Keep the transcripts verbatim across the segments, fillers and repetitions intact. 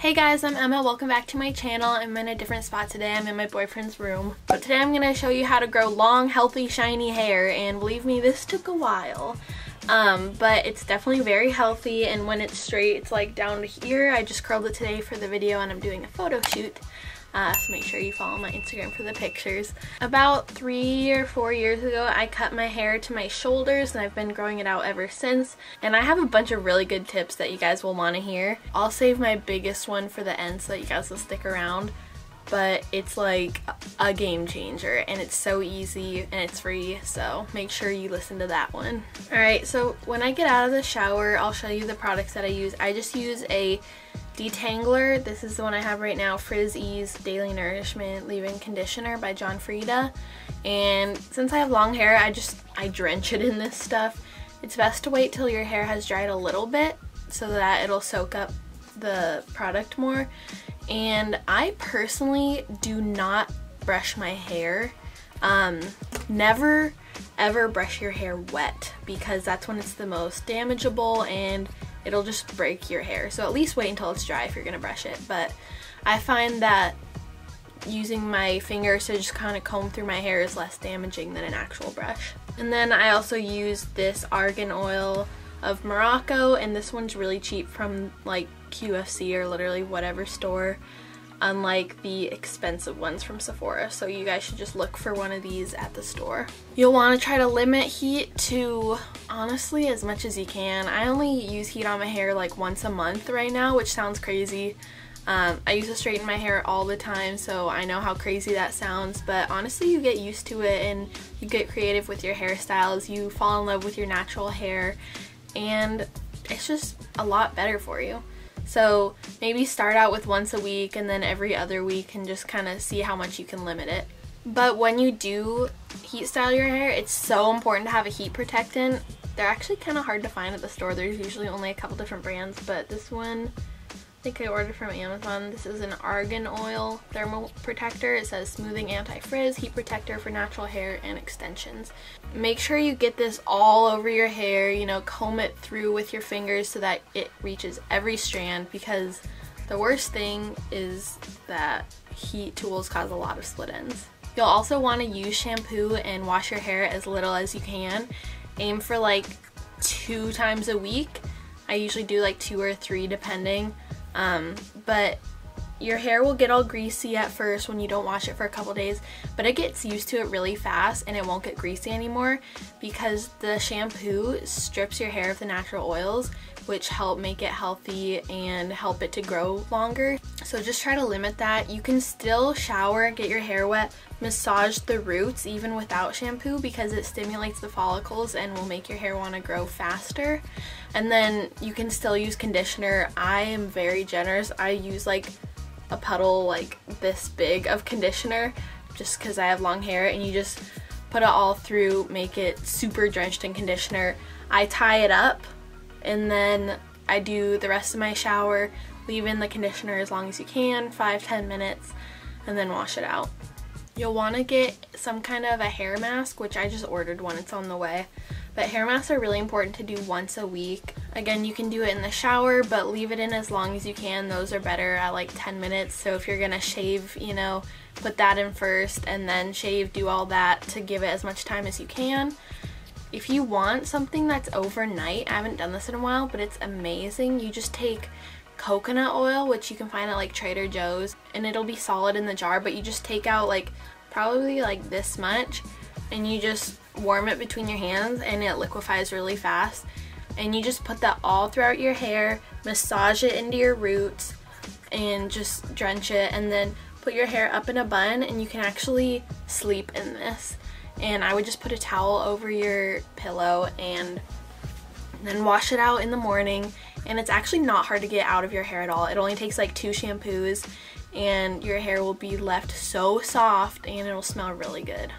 Hey guys, I'm Emma. Welcome back to my channel. I'm in a different spot today. I'm in my boyfriend's room. But today I'm going to show you how to grow long, healthy, shiny hair, and believe me, this took a while. Um, but it's definitely very healthy, and when it's straight, it's like down to here. I just curled it today for the video and I'm doing a photo shoot. Uh, so make sure you follow my Instagram for the pictures. About three or four years ago, I cut my hair to my shoulders and I've been growing it out ever since. And I have a bunch of really good tips that you guys will want to hear. I'll save my biggest one for the end so that you guys will stick around. But it's like a game changer and it's so easy and it's free, so make sure you listen to that one. Alright, so when I get out of the shower, I'll show you the products that I use. I just use a detangler. This is the one I have right now, Frizz Ease Daily Nourishment Leave-In Conditioner by John Frieda. And since I have long hair, I just I drench it in this stuff. It's best to wait till your hair has dried a little bit so that it'll soak up the product more. And I personally do not brush my hair. Um, never ever brush your hair wet because that's when it's the most damageable and it'll just break your hair. So at least wait until it's dry if you're gonna brush it. But I find that using my fingers to just kind of comb through my hair is less damaging than an actual brush. And then I also use this Argan Oil of Morocco, and this one's really cheap from like Q F C or literally whatever store, unlike the expensive ones from Sephora. So you guys should just look for one of these at the store. You'll want to try to limit heat to honestly as much as you can. I only use heat on my hair like once a month right now, which sounds crazy. Um, I used to straighten my hair all the time, so I know how crazy that sounds, but honestly you get used to it and you get creative with your hairstyles, you fall in love with your natural hair, and it's just a lot better for you. So maybe start out with once a week and then every other week and just kind of see how much you can limit it. But when you do heat style your hair, it's so important to have a heat protectant. They're actually kind of hard to find at the store. There's usually only a couple different brands, but this one I think I ordered from Amazon. This is an Argan Oil Thermal Protector. It says smoothing anti-frizz, heat protector for natural hair and extensions. Make sure you get this all over your hair, you know, comb it through with your fingers so that it reaches every strand, because the worst thing is that heat tools cause a lot of split ends. You'll also want to use shampoo and wash your hair as little as you can. Aim for like two times a week. I usually do like two or three depending. Um, but your hair will get all greasy at first when you don't wash it for a couple days, but it gets used to it really fast and it won't get greasy anymore because the shampoo strips your hair of the natural oils, which help make it healthy and help it to grow longer. So just try to limit that. You can still shower, get your hair wet, massage the roots even without shampoo because it stimulates the follicles and will make your hair want to grow faster. And then you can still use conditioner. I am very generous. I use like a puddle like this big of conditioner just because I have long hair, and you just put it all through, make it super drenched in conditioner. I tie it up and then I do the rest of my shower, leave in the conditioner as long as you can, five to ten minutes, and then wash it out. You'll want to get some kind of a hair mask, which I just ordered one, it's on the way. But hair masks are really important to do once a week. Again, you can do it in the shower, but leave it in as long as you can. Those are better at like ten minutes, so if you're gonna shave, you know, put that in first and then shave, do all that to give it as much time as you can. If you want something that's overnight, I haven't done this in a while, but it's amazing. You just take coconut oil, which you can find at like Trader Joe's, and it'll be solid in the jar, but you just take out like probably like this much and you just warm it between your hands and it liquefies really fast. And you just put that all throughout your hair, massage it into your roots, and just drench it, and then put your hair up in a bun, and you can actually sleep in this. And I would just put a towel over your pillow and then wash it out in the morning, and it's actually not hard to get out of your hair at all. It only takes like two shampoos and your hair will be left so soft and it'll smell really good.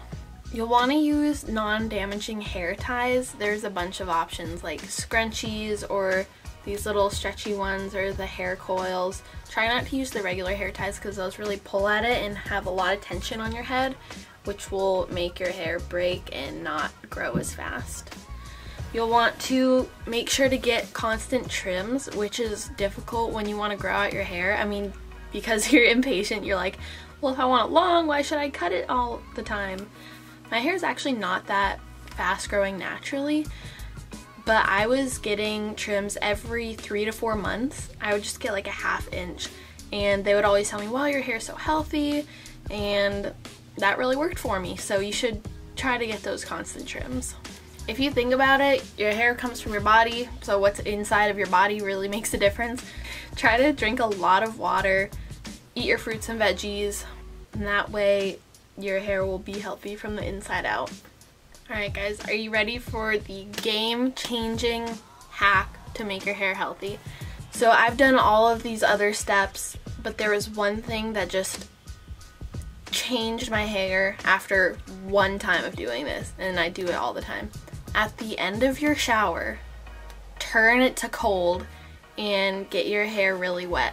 You'll want to use non-damaging hair ties. There's a bunch of options like scrunchies or these little stretchy ones or the hair coils. Try not to use the regular hair ties because those really pull at it and have a lot of tension on your head, which will make your hair break and not grow as fast. You'll want to make sure to get constant trims, which is difficult when you want to grow out your hair. I mean, because you're impatient, you're like, well, if I want it long, why should I cut it all the time? My hair is actually not that fast growing naturally, but I was getting trims every three to four months. I would just get like a half inch, and they would always tell me, well, your hair's so healthy, and that really worked for me, so you should try to get those constant trims. If you think about it, your hair comes from your body, so what's inside of your body really makes a difference. Try to drink a lot of water, eat your fruits and veggies, and that way your hair will be healthy from the inside out. Alright guys, are you ready for the game-changing hack to make your hair healthy? So I've done all of these other steps, but there was one thing that just changed my hair after one time of doing this, and I do it all the time. At the end of your shower, turn it to cold and get your hair really wet.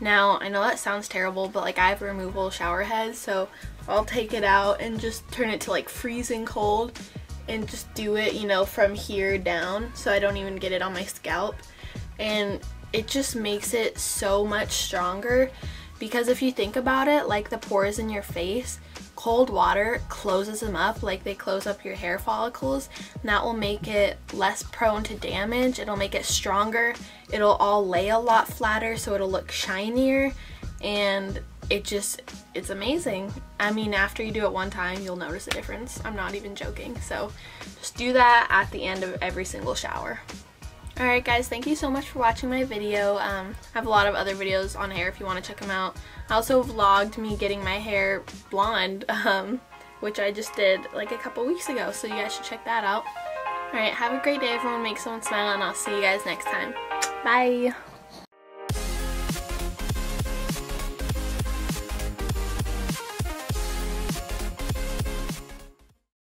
Now, I know that sounds terrible, but like, I have removable shower heads, so I'll take it out and just turn it to like freezing cold and just do it, you know, from here down, so I don't even get it on my scalp. And it just makes it so much stronger, because if you think about it, like the pores in your face, cold water closes them up, like they close up your hair follicles, and that will make it less prone to damage. It'll make it stronger, it'll all lay a lot flatter, so it'll look shinier, and it just, it's amazing. I mean, after you do it one time, you'll notice a difference. I'm not even joking. So just do that at the end of every single shower. Alright guys, thank you so much for watching my video. Um, I have a lot of other videos on hair if you want to check them out. I also vlogged me getting my hair blonde, um, which I just did like a couple weeks ago, so you guys should check that out. Alright, have a great day everyone, make someone smile, and I'll see you guys next time. Bye!